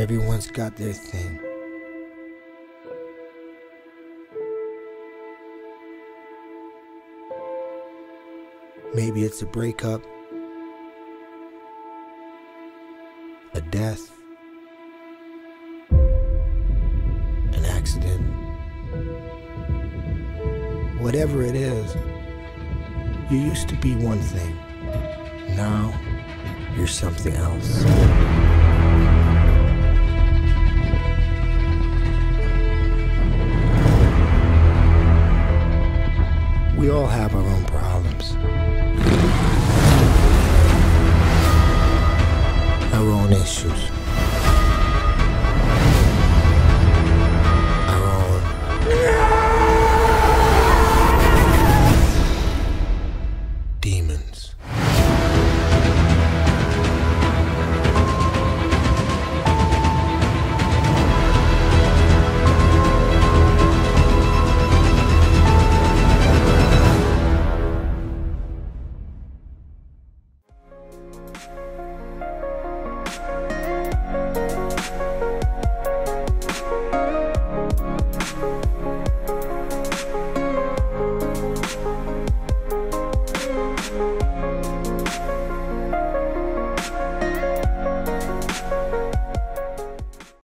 Everyone's got their thing. Maybe it's a breakup, a death, an accident. Whatever it is, you used to be one thing. Now, you're something else. We all have our own problems, our own issues.